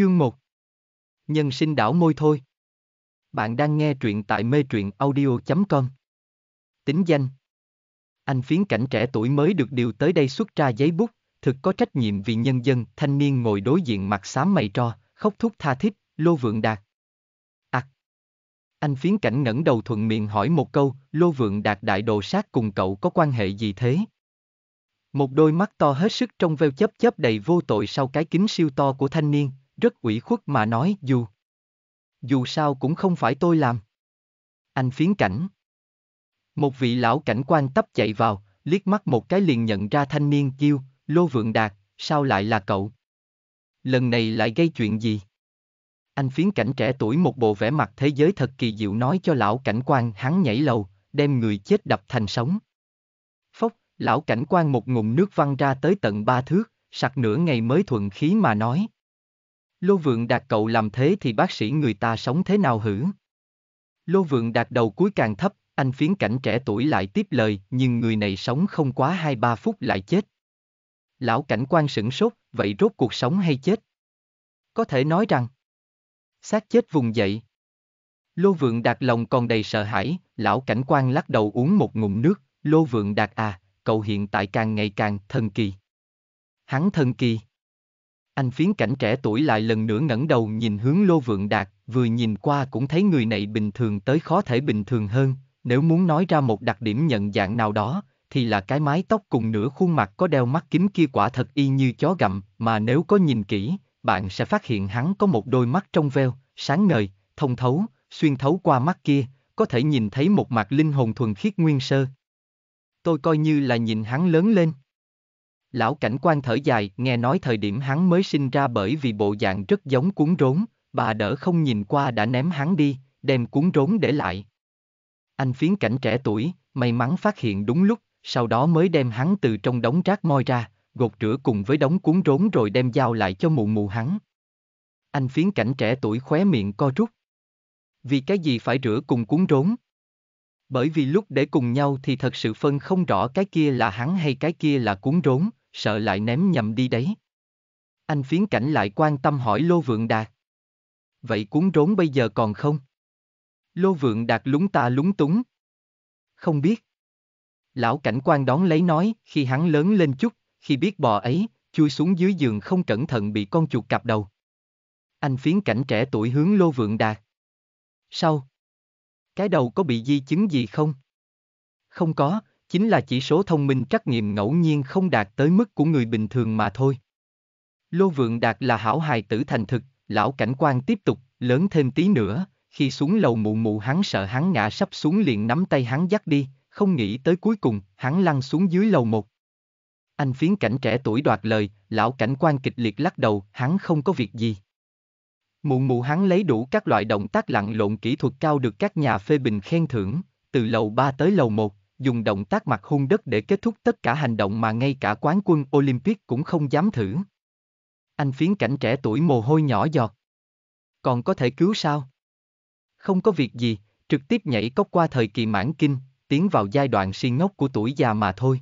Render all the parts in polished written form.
Chương 1. Nhân sinh đảo môi thôi. Bạn đang nghe truyện tại mê truyện audio.com. Tính danh. Anh Phiến Cảnh trẻ tuổi mới được điều tới đây xuất ra giấy bút, thực có trách nhiệm vì nhân dân. Thanh niên ngồi đối diện mặt xám mày tro, khóc thút tha thiết, Lô Vượng Đạt. Anh Phiến Cảnh ngẩng đầu thuận miệng hỏi một câu, Lô Vượng Đạt đại đồ sát cùng cậu có quan hệ gì thế? Một đôi mắt to hết sức trong veo chớp chớp đầy vô tội sau cái kính siêu to của thanh niên, rất ủy khuất mà nói, dù sao cũng không phải tôi làm. Anh Phiến Cảnh. Một vị lão cảnh quan tấp chạy vào, liếc mắt một cái liền nhận ra thanh niên kêu, Lô Vượng Đạt, sao lại là cậu? Lần này lại gây chuyện gì? Anh Phiến Cảnh trẻ tuổi một bộ vẻ mặt thế giới thật kỳ diệu nói cho lão cảnh quan hắn nhảy lầu, đem người chết đập thành sống. Phốc, lão cảnh quan một ngụm nước văng ra tới tận 3 thước, sặc nửa ngày mới thuận khí mà nói. Lô Vượng Đạt, cậu làm thế thì bác sĩ người ta sống thế nào hử? Lô Vượng Đạt đầu cúi càng thấp, anh Phiến Cảnh trẻ tuổi lại tiếp lời, nhưng người này sống không quá 2-3 phút lại chết. Lão cảnh quan sửng sốt, vậy rốt cuộc sống hay chết? Có thể nói rằng xác chết vùng dậy. Lô Vượng Đạt lòng còn đầy sợ hãi, lão cảnh quan lắc đầu uống một ngụm nước, Lô Vượng Đạt à, cậu hiện tại càng ngày càng thần kỳ. Hắn thần kỳ. Anh Phiến Cảnh trẻ tuổi lại lần nữa ngẩng đầu nhìn hướng Lô Vượng Đạt, vừa nhìn qua cũng thấy người này bình thường tới khó thể bình thường hơn, nếu muốn nói ra một đặc điểm nhận dạng nào đó, thì là cái mái tóc cùng nửa khuôn mặt có đeo mắt kính kia quả thật y như chó gặm, mà nếu có nhìn kỹ, bạn sẽ phát hiện hắn có một đôi mắt trong veo, sáng ngời, thông thấu, xuyên thấu qua mắt kia, có thể nhìn thấy một mặt linh hồn thuần khiết nguyên sơ. Tôi coi như là nhìn hắn lớn lên. Lão cảnh quan thở dài, nghe nói thời điểm hắn mới sinh ra bởi vì bộ dạng rất giống cuốn rốn, bà đỡ không nhìn qua đã ném hắn đi, đem cuốn rốn để lại. Anh Phiến Cảnh trẻ tuổi, may mắn phát hiện đúng lúc, sau đó mới đem hắn từ trong đống rác moi ra, gột rửa cùng với đống cuốn rốn rồi đem giao lại cho mụ mụ hắn. Anh Phiến Cảnh trẻ tuổi khóe miệng co rút. Vì cái gì phải rửa cùng cuốn rốn? Bởi vì lúc để cùng nhau thì thật sự phân không rõ cái kia là hắn hay cái kia là cuốn rốn, sợ lại ném nhầm đi đấy. Anh Phiến Cảnh lại quan tâm hỏi Lô Vượng Đạt. Vậy cuốn rốn bây giờ còn không? Lô Vượng Đạt lúng túng. Không biết. Lão cảnh quan đón lấy nói, khi hắn lớn lên chút, khi biết bò ấy, chui xuống dưới giường không cẩn thận bị con chuột cạp đầu. Anh Phiến Cảnh trẻ tuổi hướng Lô Vượng Đạt. Sao? Cái đầu có bị di chứng gì không? Không có, chính là chỉ số thông minh trắc nghiệm ngẫu nhiên không đạt tới mức của người bình thường mà thôi. Lô Vượng Đạt là hảo hài tử thành thực, lão cảnh quan tiếp tục, lớn thêm tí nữa, khi xuống lầu mụ hắn sợ hắn ngã sắp xuống liền nắm tay hắn dắt đi, không nghĩ tới cuối cùng, hắn lăn xuống dưới lầu 1. Anh Phiến Cảnh trẻ tuổi đoạt lời, lão cảnh quan kịch liệt lắc đầu, hắn không có việc gì. Mụ hắn lấy đủ các loại động tác lặn lộn kỹ thuật cao được các nhà phê bình khen thưởng, từ lầu 3 tới lầu 1, dùng động tác mặt hung đất để kết thúc tất cả hành động mà ngay cả quán quân Olympic cũng không dám thử. Anh Phiến Cảnh trẻ tuổi mồ hôi nhỏ giọt. Còn có thể cứu sao? Không có việc gì, trực tiếp nhảy cốc qua thời kỳ mãn kinh, tiến vào giai đoạn si ngốc của tuổi già mà thôi.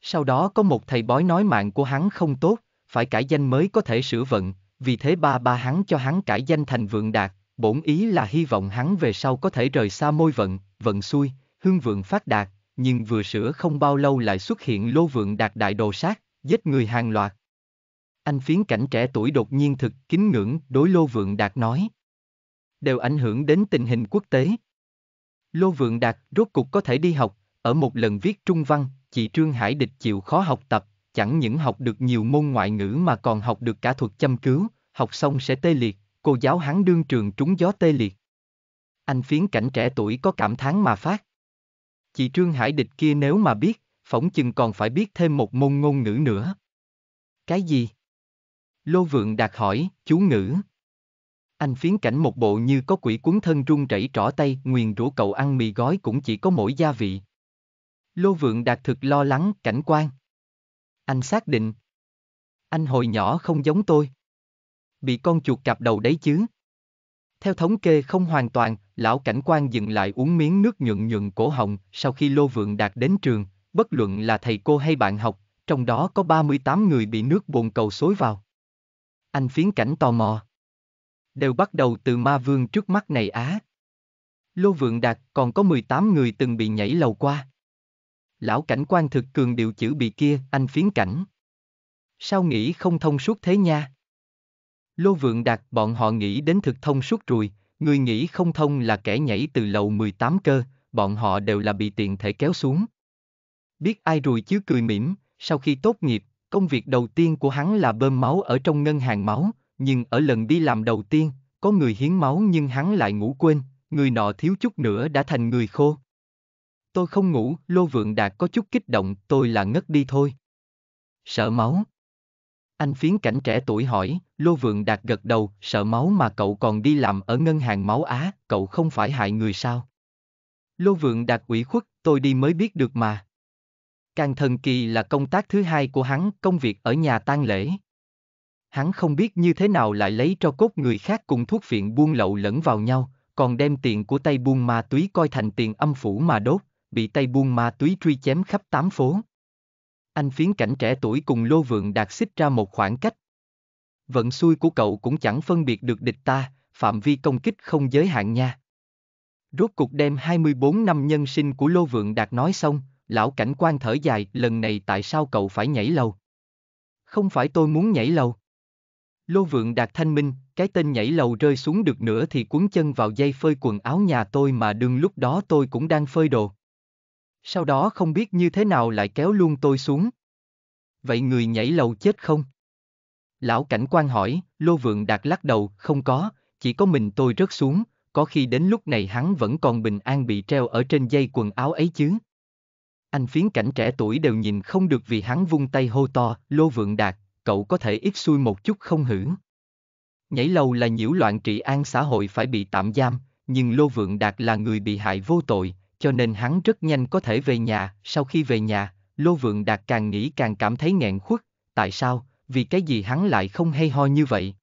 Sau đó có một thầy bói nói mạng của hắn không tốt, phải cải danh mới có thể sửa vận, vì thế ba hắn cho hắn cải danh thành Vượng Đạt, bổn ý là hy vọng hắn về sau có thể rời xa môi vận xui, hương vượng phát đạt, nhưng vừa sửa không bao lâu lại xuất hiện Lô Vượng Đạt đại đồ sát, giết người hàng loạt. Anh Phiến Cảnh trẻ tuổi đột nhiên thực kính ngưỡng đối Lô Vượng Đạt nói. Đều ảnh hưởng đến tình hình quốc tế. Lô Vượng Đạt rốt cục có thể đi học, ở một lần viết trung văn, chị Trương Hải Địch chịu khó học tập, chẳng những học được nhiều môn ngoại ngữ mà còn học được cả thuật châm cứu, học xong sẽ tê liệt, cô giáo hắn đương trường trúng gió tê liệt. Anh Phiến Cảnh trẻ tuổi có cảm thán mà phát. Chị Trương Hải Địch kia nếu mà biết, phỏng chừng còn phải biết thêm một môn ngôn ngữ nữa. Cái gì? Lô Vượng Đạt hỏi, chú ngữ. Anh Phiến Cảnh một bộ như có quỷ cuốn thân run rẩy trỏ tay, nguyền rủa cậu ăn mì gói cũng chỉ có mỗi gia vị. Lô Vượng Đạt thực lo lắng, cảnh quan. Anh xác định. Anh hồi nhỏ không giống tôi. Bị con chuột cạp đầu đấy chứ. Theo thống kê không hoàn toàn, lão cảnh quan dừng lại uống miếng nước nhuận cổ họng sau khi Lô Vượng Đạt đến trường, bất luận là thầy cô hay bạn học, trong đó có 38 người bị nước bồn cầu xối vào. Anh Phiến Cảnh tò mò. Đều bắt đầu từ ma vương trước mắt này á. Lô Vượng Đạt còn có 18 người từng bị nhảy lầu qua. Lão cảnh quan thực cường điệu chữ bị kia, anh Phiến Cảnh. Sao nghĩ không thông suốt thế nha? Lô Vượng Đạt bọn họ nghĩ đến thực thông suốt rồi, người nghĩ không thông là kẻ nhảy từ lầu 18 cơ, bọn họ đều là bị tiện thể kéo xuống. Biết ai rồi chứ cười mỉm, sau khi tốt nghiệp, công việc đầu tiên của hắn là bơm máu ở trong ngân hàng máu, nhưng ở lần đi làm đầu tiên, có người hiến máu nhưng hắn lại ngủ quên, người nọ thiếu chút nữa đã thành người khô. Tôi không ngủ, Lô Vượng Đạt có chút kích động, tôi là ngất đi thôi. Sợ máu. Anh Phiến Cảnh trẻ tuổi hỏi, Lô Vượng Đạt gật đầu, sợ máu mà cậu còn đi làm ở ngân hàng máu á, cậu không phải hại người sao? Lô Vượng Đạt ủy khuất, tôi đi mới biết được mà. Càng thần kỳ là công tác thứ hai của hắn, công việc ở nhà tang lễ. Hắn không biết như thế nào lại lấy tro cốt người khác cùng thuốc phiện buôn lậu lẫn vào nhau, còn đem tiền của tay buôn ma túy coi thành tiền âm phủ mà đốt, bị tay buôn ma túy truy chém khắp 8 phố. Anh Phiến Cảnh trẻ tuổi cùng Lô Vượng Đạt xích ra một khoảng cách. Vận xui của cậu cũng chẳng phân biệt được địch ta, phạm vi công kích không giới hạn nha. Rốt cuộc đem 24 năm nhân sinh của Lô Vượng Đạt nói xong, lão cảnh quan thở dài, lần này tại sao cậu phải nhảy lầu? Không phải tôi muốn nhảy lầu. Lô Vượng Đạt thanh minh, cái tên nhảy lầu rơi xuống được nữa thì cuốn chân vào dây phơi quần áo nhà tôi mà đương lúc đó tôi cũng đang phơi đồ. Sau đó không biết như thế nào lại kéo luôn tôi xuống. Vậy người nhảy lầu chết không? Lão cảnh quan hỏi, Lô Vượng Đạt lắc đầu, không có, chỉ có mình tôi rớt xuống, có khi đến lúc này hắn vẫn còn bình an bị treo ở trên dây quần áo ấy chứ. Anh Phiến Cảnh trẻ tuổi đều nhìn không được vì hắn vung tay hô to, Lô Vượng Đạt, cậu có thể ít xui một chút không hử? Nhảy lầu là nhiễu loạn trị an xã hội phải bị tạm giam, nhưng Lô Vượng Đạt là người bị hại vô tội, cho nên hắn rất nhanh có thể về nhà. Sau khi về nhà, Lô Vượng Đạt càng nghĩ càng cảm thấy nghẹn khuất, tại sao, vì cái gì hắn lại không hay ho như vậy?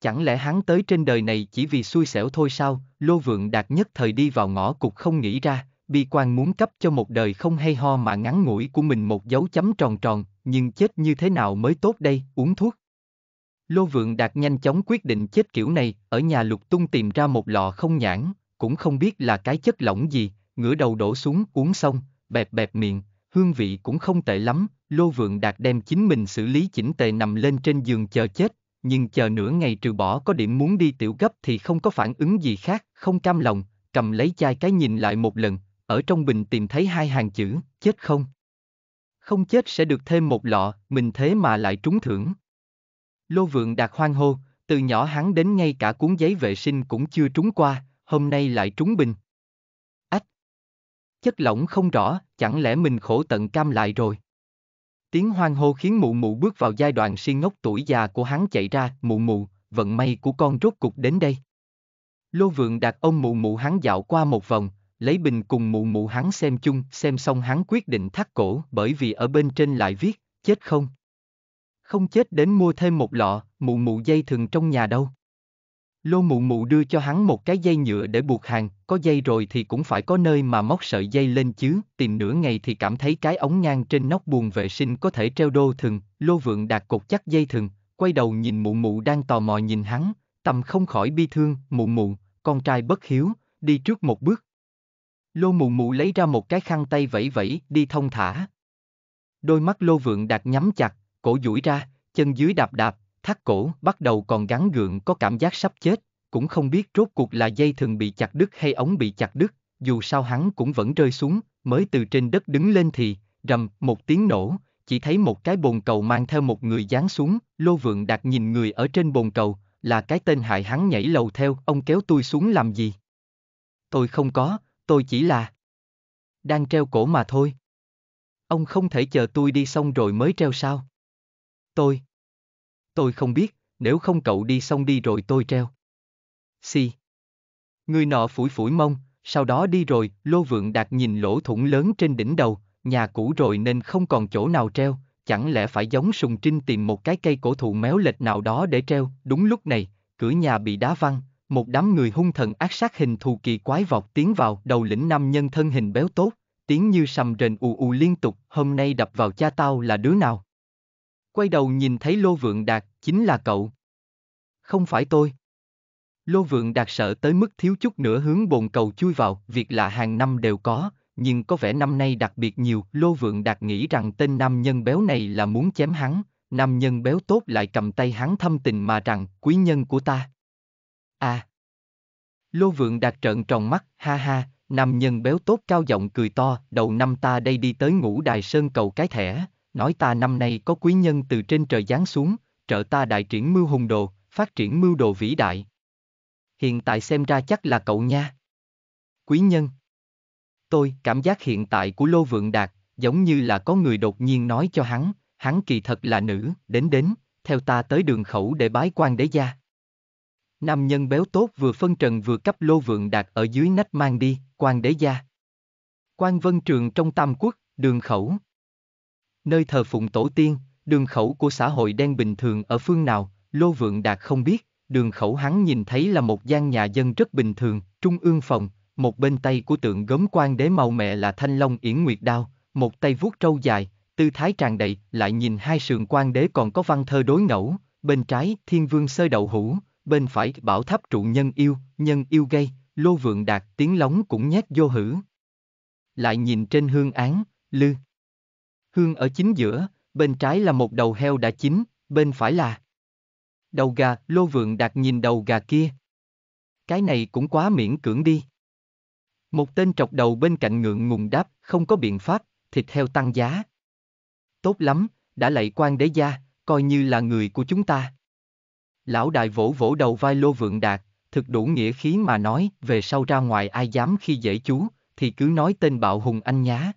Chẳng lẽ hắn tới trên đời này chỉ vì xui xẻo thôi sao? Lô Vượng Đạt nhất thời đi vào ngõ cụt không nghĩ ra, bi quan muốn cấp cho một đời không hay ho mà ngắn ngủi của mình một dấu chấm tròn tròn, nhưng chết như thế nào mới tốt đây, uống thuốc. Lô Vượng Đạt nhanh chóng quyết định chết kiểu này, ở nhà lục tung tìm ra một lọ không nhãn, cũng không biết là cái chất lỏng gì, ngửa đầu đổ xuống uống xong, bẹp bẹp miệng, hương vị cũng không tệ lắm. Lô Vượng Đạt đem chính mình xử lý chỉnh tề nằm lên trên giường chờ chết, nhưng chờ nửa ngày trừ bỏ có điểm muốn đi tiểu gấp thì không có phản ứng gì khác, không cam lòng, cầm lấy chai cái nhìn lại một lần, ở trong bình tìm thấy 2 hàng chữ, chết không? Không chết sẽ được thêm một lọ, mình thế mà lại trúng thưởng. Lô Vượng Đạt hoang hô, từ nhỏ hắn đến ngay cả cuốn giấy vệ sinh cũng chưa trúng qua, hôm nay lại trúng bình. Ách! Chất lỏng không rõ, chẳng lẽ mình khổ tận cam lại rồi? Tiếng hoang hô khiến mụ mụ bước vào giai đoạn si ngốc tuổi già của hắn chạy ra, mụ mụ, vận may của con rốt cục đến đây. Lô Vượng Đạt ôm mụ mụ hắn dạo qua một vòng, lấy bình cùng mụ mụ hắn xem chung, xem xong hắn quyết định thắt cổ, bởi vì ở bên trên lại viết, chết không? Không chết đến mua thêm một lọ, mụ mụ dây thừng trong nhà đâu? Lô mụ mụ đưa cho hắn một cái dây nhựa để buộc hàng, có dây rồi thì cũng phải có nơi mà móc sợi dây lên chứ, tìm nửa ngày thì cảm thấy cái ống ngang trên nóc buồng vệ sinh có thể treo đô thừng, Lô Vượng Đạt cột chắc dây thừng, quay đầu nhìn mụ mụ đang tò mò nhìn hắn, tâm không khỏi bi thương, mụ mụ, con trai bất hiếu, đi trước một bước. Lô mụ mụ lấy ra một cái khăn tay vẫy vẫy, đi thông thả. Đôi mắt Lô Vượng Đạt nhắm chặt, cổ duỗi ra, chân dưới đạp đạp, thắt cổ, bắt đầu còn gắng gượng có cảm giác sắp chết, cũng không biết rốt cuộc là dây thừng bị chặt đứt hay ống bị chặt đứt, dù sao hắn cũng vẫn rơi xuống, mới từ trên đất đứng lên thì, rầm, một tiếng nổ, chỉ thấy một cái bồn cầu mang theo một người giáng xuống, Lô Vượng Đạt nhìn người ở trên bồn cầu, là cái tên hại hắn nhảy lầu theo, ông kéo tôi xuống làm gì? Tôi không có, tôi chỉ là đang treo cổ mà thôi. Ông không thể chờ tôi đi xong rồi mới treo sao? Tôi không biết, nếu không cậu đi xong đi rồi tôi treo. Xì. Người nọ phủi phủi mông, sau đó đi rồi. Lô Vượng Đạt nhìn lỗ thủng lớn trên đỉnh đầu, nhà cũ rồi nên không còn chỗ nào treo, chẳng lẽ phải giống Sùng Trinh tìm một cái cây cổ thụ méo lệch nào đó để treo. Đúng lúc này, cửa nhà bị đá văng, một đám người hung thần ác sát hình thù kỳ quái vọt tiến vào. Đầu lĩnh nam nhân thân hình béo tốt, tiếng như sầm rền ù ù liên tục, hôm nay đập vào cha tao là đứa nào? Quay đầu nhìn thấy Lô Vượng Đạt, chính là cậu. Không phải tôi. Lô Vượng Đạt sợ tới mức thiếu chút nữa hướng bồn cầu chui vào, việc lạ hàng năm đều có, nhưng có vẻ năm nay đặc biệt nhiều. Lô Vượng Đạt nghĩ rằng tên nam nhân béo này là muốn chém hắn, nam nhân béo tốt lại cầm tay hắn thâm tình mà rằng, quý nhân của ta. À. Lô Vượng Đạt trợn tròn mắt, ha ha, nam nhân béo tốt cao giọng cười to, đầu năm ta đây đi tới Ngũ Đài Sơn cầu cái thẻ, nói ta năm nay có quý nhân từ trên trời giáng xuống, trợ ta đại triển mưu hùng đồ, phát triển mưu đồ vĩ đại. Hiện tại xem ra chắc là cậu nha. Quý nhân. Tôi cảm giác hiện tại của Lô Vượng Đạt, giống như là có người đột nhiên nói cho hắn kỳ thật là nữ, đến, theo ta tới đường khẩu để bái quan đế gia. Nam nhân béo tốt vừa phân trần vừa cấp Lô Vượng Đạt ở dưới nách mang đi, quan đế gia. Quan Vân Trường trong Tam Quốc, đường khẩu. Nơi thờ phụng tổ tiên, đường khẩu của xã hội đen bình thường ở phương nào, Lô Vượng Đạt không biết, đường khẩu hắn nhìn thấy là một gian nhà dân rất bình thường, trung ương phòng, một bên tay của tượng gốm quan đế màu mẹ là thanh long yển nguyệt đao, một tay vuốt trâu dài, tư thái tràn đầy, lại nhìn hai sườn quan đế còn có văn thơ đối ngẫu, bên trái thiên vương sơi đậu hũ, bên phải bảo tháp trụ nhân yêu gây, Lô Vượng Đạt tiếng lóng cũng nhét vô hử. Lại nhìn trên hương án, lư. Hương ở chính giữa, bên trái là một đầu heo đã chín, bên phải là đầu gà, Lô Vượng Đạt nhìn đầu gà kia. Cái này cũng quá miễn cưỡng đi. Một tên trọc đầu bên cạnh ngượng ngùng đáp, không có biện pháp, thịt heo tăng giá. Tốt lắm, đã lạy quan đế gia, coi như là người của chúng ta. Lão đại vỗ vỗ đầu vai Lô Vượng Đạt, thực đủ nghĩa khí mà nói, về sau ra ngoài ai dám khi dễ chú, thì cứ nói tên bạo hùng anh nhá.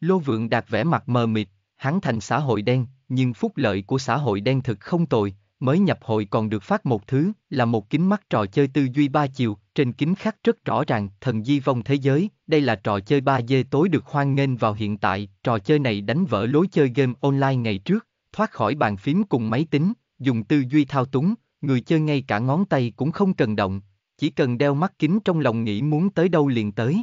Lô Vượng Đạt vẻ mặt mờ mịt, hắn thành xã hội đen, nhưng phúc lợi của xã hội đen thực không tồi, mới nhập hội còn được phát một thứ, là một kính mắt trò chơi tư duy ba chiều, trên kính khắc rất rõ ràng, thần di vong thế giới, đây là trò chơi 3D tối được hoan nghênh vào hiện tại, trò chơi này đánh vỡ lối chơi game online ngày trước, thoát khỏi bàn phím cùng máy tính. Dùng tư duy thao túng, người chơi ngay cả ngón tay cũng không cần động, chỉ cần đeo mắt kính trong lòng nghĩ muốn tới đâu liền tới.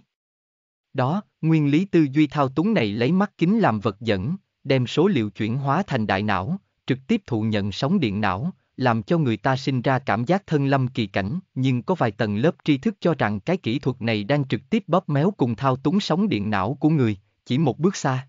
Đó, nguyên lý tư duy thao túng này lấy mắt kính làm vật dẫn, đem số liệu chuyển hóa thành đại não, trực tiếp thụ nhận sóng điện não, làm cho người ta sinh ra cảm giác thân lâm kỳ cảnh, nhưng có vài tầng lớp tri thức cho rằng cái kỹ thuật này đang trực tiếp bóp méo cùng thao túng sóng điện não của người, chỉ một bước xa.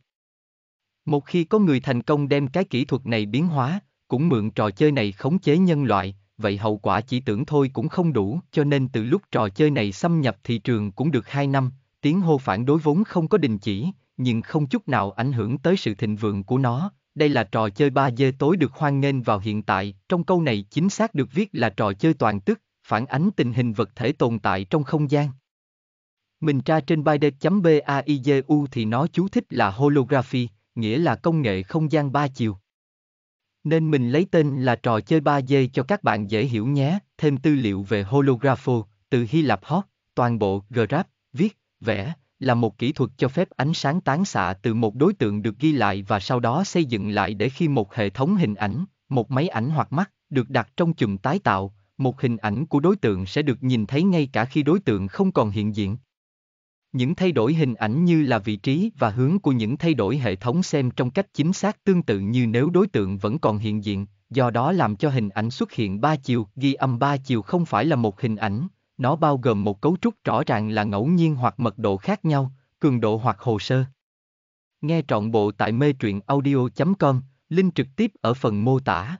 Một khi có người thành công đem cái kỹ thuật này biến hóa, cũng mượn trò chơi này khống chế nhân loại, vậy hậu quả chỉ tưởng thôi cũng không đủ, cho nên từ lúc trò chơi này xâm nhập thị trường cũng được 2 năm, tiếng hô phản đối vốn không có đình chỉ, nhưng không chút nào ảnh hưởng tới sự thịnh vượng của nó. Đây là trò chơi 3D tối được hoan nghênh vào hiện tại, trong câu này chính xác được viết là trò chơi toàn tức, phản ánh tình hình vật thể tồn tại trong không gian. Mình tra trên byte.baidu thì nó chú thích là holography, nghĩa là công nghệ không gian ba chiều. Nên mình lấy tên là trò chơi 3D cho các bạn dễ hiểu nhé. Thêm tư liệu về holographo, từ Hy Lạp Hot, toàn bộ graph, viết, vẽ, là một kỹ thuật cho phép ánh sáng tán xạ từ một đối tượng được ghi lại và sau đó xây dựng lại để khi một hệ thống hình ảnh, một máy ảnh hoặc mắt, được đặt trong chùm tái tạo, một hình ảnh của đối tượng sẽ được nhìn thấy ngay cả khi đối tượng không còn hiện diện. Những thay đổi hình ảnh như là vị trí và hướng của những thay đổi hệ thống xem trong cách chính xác tương tự như nếu đối tượng vẫn còn hiện diện, do đó làm cho hình ảnh xuất hiện ba chiều. Ghi âm ba chiều không phải là một hình ảnh, nó bao gồm một cấu trúc rõ ràng là ngẫu nhiên hoặc mật độ khác nhau, cường độ hoặc hồ sơ. Nghe trọn bộ tại mê truyện audio.com, link trực tiếp ở phần mô tả.